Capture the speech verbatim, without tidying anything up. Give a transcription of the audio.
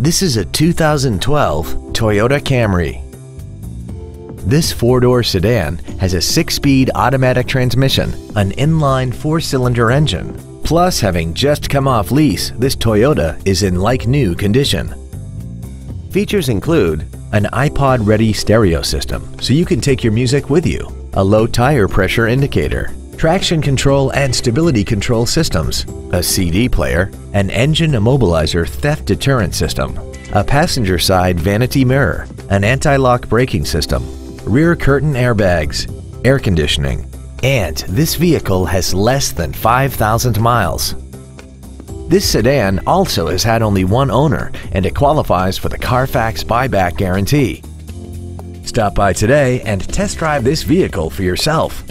This is a two thousand twelve Toyota Camry. This four-door sedan has a six-speed automatic transmission, an inline four-cylinder engine. Plus, having just come off lease, this Toyota is in like-new condition. Features include an iPod-ready stereo system, so you can take your music with you, a low tire pressure indicator, traction control and stability control systems, a C D player, an engine immobilizer theft deterrent system, a passenger side vanity mirror, an anti-lock braking system, rear curtain airbags, air conditioning, and this vehicle has less than five thousand miles. This sedan also has had only one owner, and it qualifies for the Carfax buyback guarantee. Stop by today and test drive this vehicle for yourself.